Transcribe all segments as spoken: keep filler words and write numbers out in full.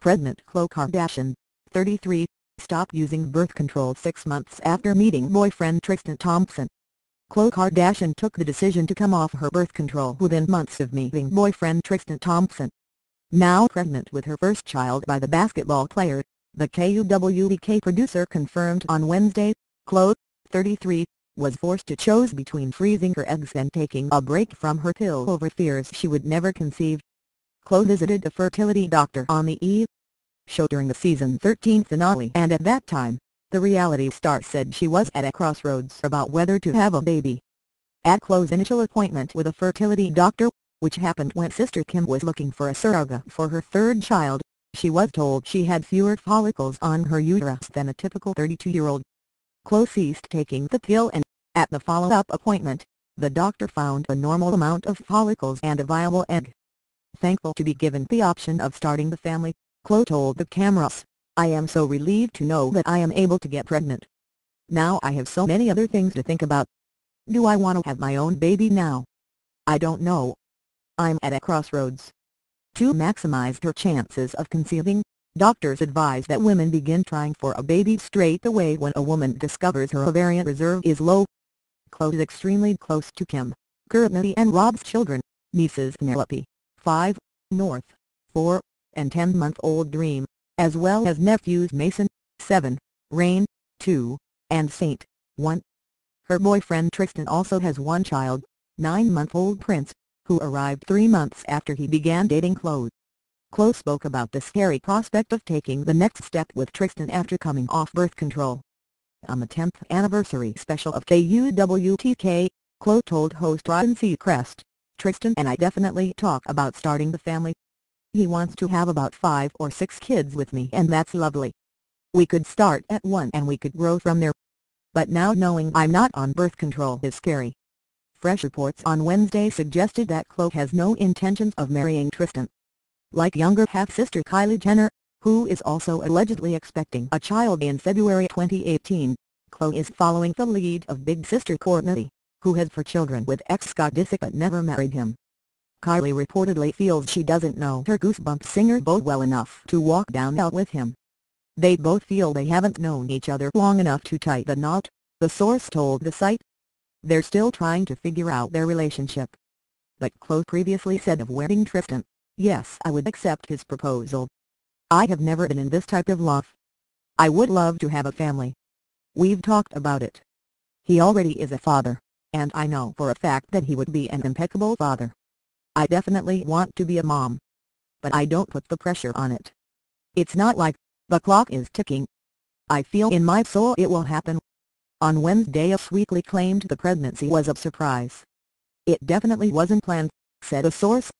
Pregnant Khloe Kardashian, thirty-three, stopped using birth control six months after meeting boyfriend Tristan Thompson. Khloe Kardashian took the decision to come off her birth control within months of meeting boyfriend Tristan Thompson. Now pregnant with her first child by the basketball player, the K U W T K producer confirmed on Wednesday, Khloe, thirty-three, was forced to choose between freezing her eggs and taking a break from her pill over fears she would never conceive. Khloe visited a fertility doctor on the E! Show during the season thirteen finale, and at that time, the reality star said she was at a crossroads about whether to have a baby. At Khloe's initial appointment with a fertility doctor, which happened when sister Kim was looking for a surrogate for her third child, she was told she had fewer follicles on her uterus than a typical thirty-two-year-old. Khloe ceased taking the pill and, at the follow-up appointment, the doctor found a normal amount of follicles and a viable egg. Thankful to be given the option of starting the family, Khloe told the cameras, "I am so relieved to know that I am able to get pregnant. Now I have so many other things to think about. Do I want to have my own baby now? I don't know. I'm at a crossroads." To maximize her chances of conceiving, doctors advise that women begin trying for a baby straight away when a woman discovers her ovarian reserve is low. Khloe is extremely close to Kim, Courtney and Rob's children, nieces Penelope, five, North, four, and ten-month-old Dream, as well as nephews Mason, seven, Rain, two, and Saint, one. Her boyfriend Tristan also has one child, nine-month-old Prince, who arrived three months after he began dating Khloe. Khloe spoke about the scary prospect of taking the next step with Tristan after coming off birth control. On the tenth anniversary special of K U W T K, Khloe told host Ryan Seacrest, "Tristan and I definitely talk about starting the family. He wants to have about five or six kids with me, and that's lovely. We could start at one and we could grow from there. But now knowing I'm not on birth control is scary." Fresh reports on Wednesday suggested that Khloe has no intentions of marrying Tristan. Like younger half-sister Kylie Jenner, who is also allegedly expecting a child in February twenty eighteen, Khloe is following the lead of big sister Courtney, who has four children with ex-Scott Disick but never married him. Kylie reportedly feels she doesn't know her Goosebumps singer Bo well enough to walk down out with him. "They both feel they haven't known each other long enough to tie the knot," the source told the site. "They're still trying to figure out their relationship." But Khloe previously said of wedding Tristan, "Yes, I would accept his proposal. I have never been in this type of love. I would love to have a family. We've talked about it. He already is a father, and I know for a fact that he would be an impeccable father. I definitely want to be a mom. But I don't put the pressure on it. It's not like the clock is ticking. I feel in my soul it will happen." On Wednesday, Us Weekly claimed the pregnancy was a surprise. "It definitely wasn't planned," said a source.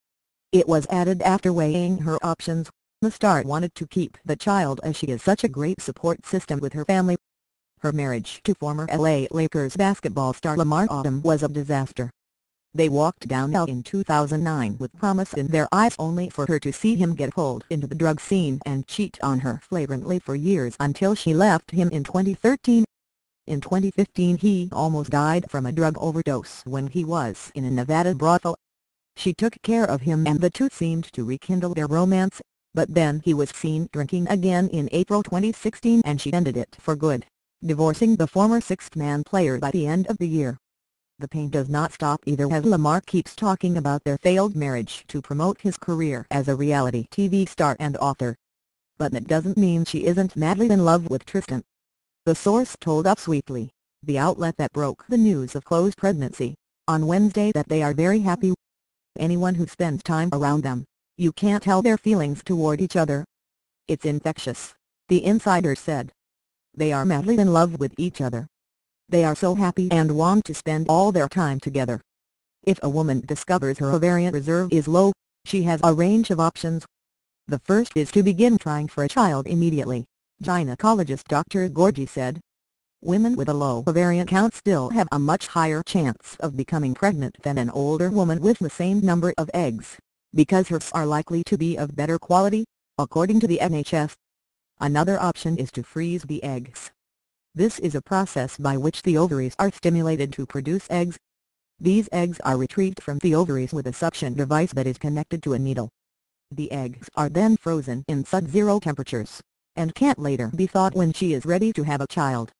It was added after weighing her options. "The star wanted to keep the child as she is such a great support system with her family." Her marriage to former L A Lakers basketball star Lamar Odom was a disaster. They walked down out in two thousand nine with promise in their eyes only for her to see him get pulled into the drug scene and cheat on her flagrantly for years until she left him in twenty thirteen. In twenty fifteen he almost died from a drug overdose when he was in a Nevada brothel. She took care of him and the two seemed to rekindle their romance, but then he was seen drinking again in April twenty sixteen and she ended it for good, divorcing the former sixth-man player by the end of the year. The pain does not stop either as Lamar keeps talking about their failed marriage to promote his career as a reality T V star and author. But that doesn't mean she isn't madly in love with Tristan. The source told Us Weekly, the outlet that broke the news of Khloe's pregnancy, on Wednesday that they are very happy. "Anyone who spends time around them, you can't tell their feelings toward each other. It's infectious," the insider said. "They are madly in love with each other. They are so happy and want to spend all their time together." If a woman discovers her ovarian reserve is low, she has a range of options. The first is to begin trying for a child immediately, gynecologist Doctor Gorgie said. "Women with a low ovarian count still have a much higher chance of becoming pregnant than an older woman with the same number of eggs, because hers are likely to be of better quality," according to the N H S. Another option is to freeze the eggs. This is a process by which the ovaries are stimulated to produce eggs. These eggs are retrieved from the ovaries with a suction device that is connected to a needle. The eggs are then frozen in sub-zero temperatures, and can't later be thawed when she is ready to have a child.